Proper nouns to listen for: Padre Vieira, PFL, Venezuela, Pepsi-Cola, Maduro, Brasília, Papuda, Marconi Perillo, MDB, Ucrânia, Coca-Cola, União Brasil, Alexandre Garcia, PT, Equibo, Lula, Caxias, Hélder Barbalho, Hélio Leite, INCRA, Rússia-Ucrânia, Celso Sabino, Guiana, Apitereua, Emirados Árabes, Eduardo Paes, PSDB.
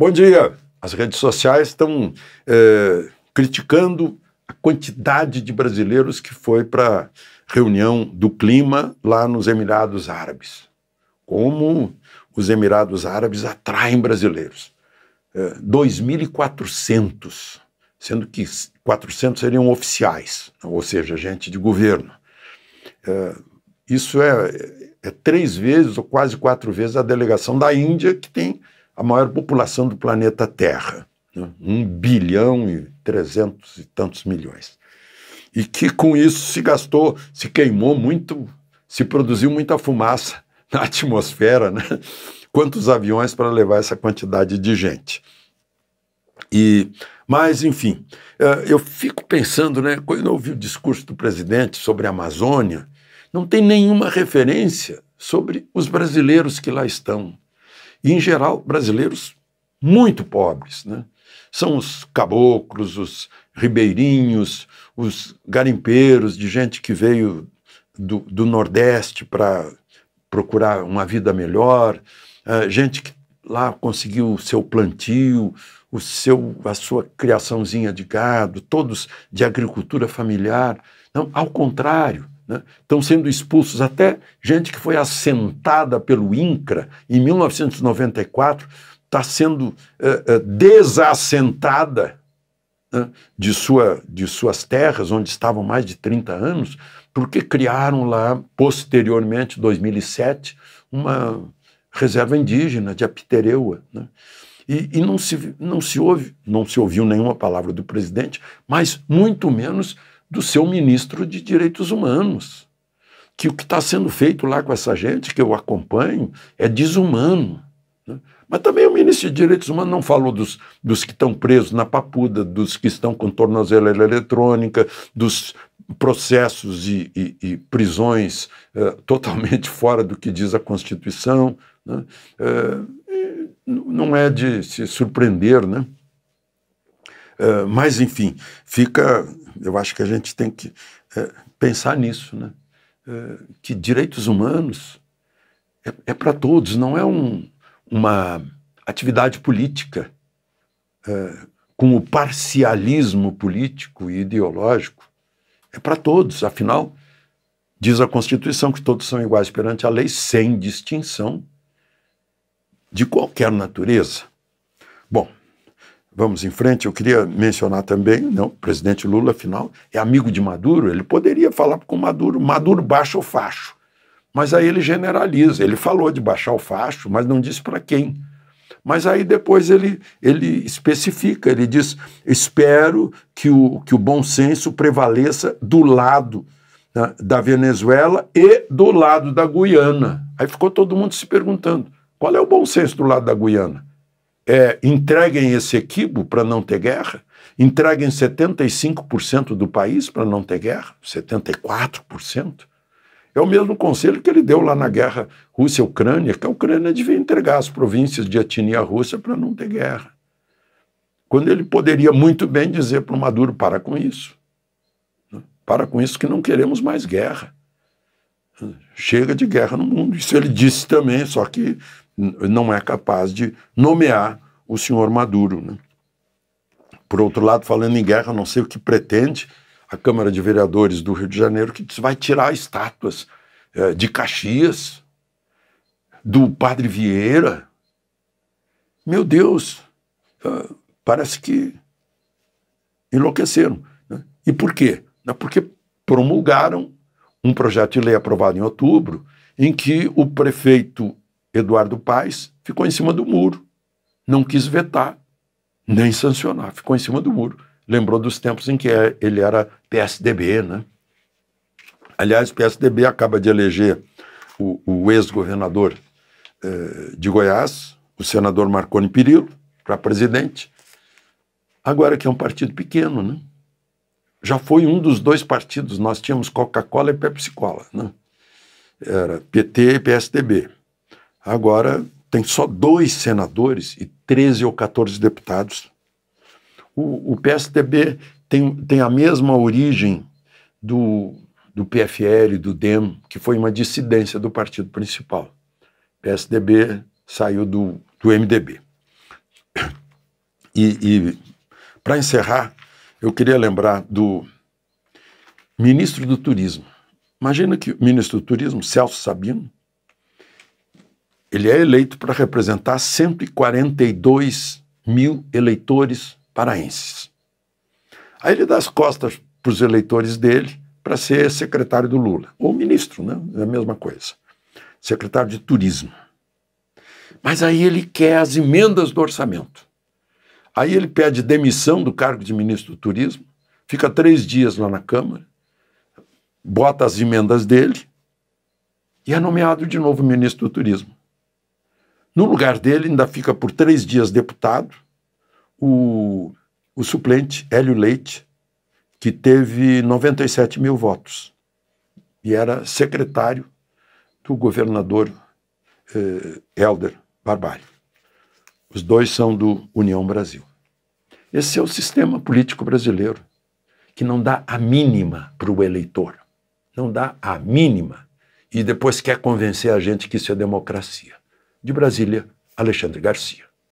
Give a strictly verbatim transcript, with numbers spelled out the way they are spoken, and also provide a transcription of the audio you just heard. Bom dia. As redes sociais estão é, criticando a quantidade de brasileiros que foi para a reunião do clima lá nos Emirados Árabes. Como os Emirados Árabes atraem brasileiros. É, dois mil e quatrocentos, sendo que quatrocentos seriam oficiais, ou seja, gente de governo. É, isso é, é três vezes ou quase quatro vezes a delegação da Índia, que tem a maior população do planeta Terra, né? um bilhão e trezentos e tantos milhões. E que com isso se gastou, se queimou muito, se produziu muita fumaça na atmosfera, né? Quantos aviões para levar essa quantidade de gente? E, mas, enfim, eu fico pensando, né, quando eu ouvi o discurso do presidente sobre a Amazônia, não tem nenhuma referência sobre os brasileiros que lá estão. E, em geral, brasileiros muito pobres, né? São os caboclos, os ribeirinhos, os garimpeiros, de gente que veio do, do Nordeste para procurar uma vida melhor, uh, gente que lá conseguiu o seu plantio, o seu, a sua criaçãozinha de gado, todos de agricultura familiar. Não, ao contrário, né? Estão sendo expulsos até gente que foi assentada pelo INCRA em mil novecentos e noventa e quatro, está sendo uh, uh, desassentada, né, de, sua, de suas terras, onde estavam mais de trinta anos, porque criaram lá, posteriormente, em dois mil e sete, uma reserva indígena de Apitereua, né? E, e não, se, não, se ouve, não se ouviu nenhuma palavra do presidente, mas muito menos do seu ministro de Direitos Humanos, que o que está sendo feito lá com essa gente, que eu acompanho, é desumano, né? Mas também o ministro de Direitos Humanos não falou dos, dos que estão presos na Papuda, dos que estão com tornozeleira eletrônica, dos processos e, e, e prisões uh, totalmente fora do que diz a Constituição, né? Uh, não é de se surpreender, né? Uh, mas, enfim, fica... Eu acho que a gente tem que uh, pensar nisso, né? Uh, que direitos humanos é, é para todos, não é um, uma atividade política uh, com o parcialismo político e ideológico. É para todos, afinal, diz a Constituição que todos são iguais perante a lei, sem distinção de qualquer natureza. Bom, vamos em frente. Eu queria mencionar também, não, o presidente Lula, afinal, é amigo de Maduro, ele poderia falar com Maduro, Maduro baixa o facho, mas aí ele generaliza, ele falou de baixar o facho, mas não disse para quem. Mas aí depois ele, ele especifica, ele diz, espero que o, que o bom senso prevaleça do lado, né, da Venezuela e do lado da Guiana. Aí ficou todo mundo se perguntando, qual é o bom senso do lado da Guiana? É, entreguem esse Equibo para não ter guerra? Entreguem setenta e cinco por cento do país para não ter guerra? setenta e quatro por cento? É o mesmo conselho que ele deu lá na guerra Rússia-Ucrânia, que a Ucrânia devia entregar as províncias de etnia russa para não ter guerra. Quando ele poderia muito bem dizer para o Maduro, para com isso. Para com isso que não queremos mais guerra. Chega de guerra no mundo. Isso ele disse também, só que não é capaz de nomear o senhor Maduro, né? Por outro lado, falando em guerra, não sei o que pretende a Câmara de Vereadores do Rio de Janeiro, que vai tirar estátuas eh, de Caxias, do Padre Vieira. Meu Deus, uh, parece que enlouqueceram, né? E por quê? Porque promulgaram um projeto de lei aprovado em outubro, em que o prefeito Eduardo Paes ficou em cima do muro, não quis vetar, nem sancionar, ficou em cima do muro. Lembrou dos tempos em que ele era P S D B, né? Aliás, o P S D B acaba de eleger o, o ex-governador eh, de Goiás, o senador Marconi Perillo, para presidente. Agora que é um partido pequeno, né? Já foi um dos dois partidos, nós tínhamos Coca-Cola e Pepsi-Cola, né? Era P T e P S D B. Agora tem só dois senadores e treze ou quatorze deputados. O P S D B tem, tem a mesma origem do, do P F L, do D E M, que foi uma dissidência do partido principal. O P S D B saiu do, do M D B. E, e para encerrar, eu queria lembrar do ministro do Turismo. Imagina que o ministro do Turismo, Celso Sabino, ele é eleito para representar cento e quarenta e dois mil eleitores paraenses. Aí ele dá as costas para os eleitores dele para ser secretário do Lula. Ou ministro, né? É a mesma coisa. Secretário de Turismo. Mas aí ele quer as emendas do orçamento. Aí ele pede demissão do cargo de ministro do Turismo, fica três dias lá na Câmara, bota as emendas dele e é nomeado de novo ministro do Turismo. No lugar dele ainda fica por três dias deputado o, o suplente Hélio Leite, que teve noventa e sete mil votos e era secretário do governador eh, Hélder Barbalho. Os dois são do União Brasil. Esse é o sistema político brasileiro, que não dá a mínima para o eleitor. Não dá a mínima. E depois quer convencer a gente que isso é democracia. De Brasília, Alexandre Garcia.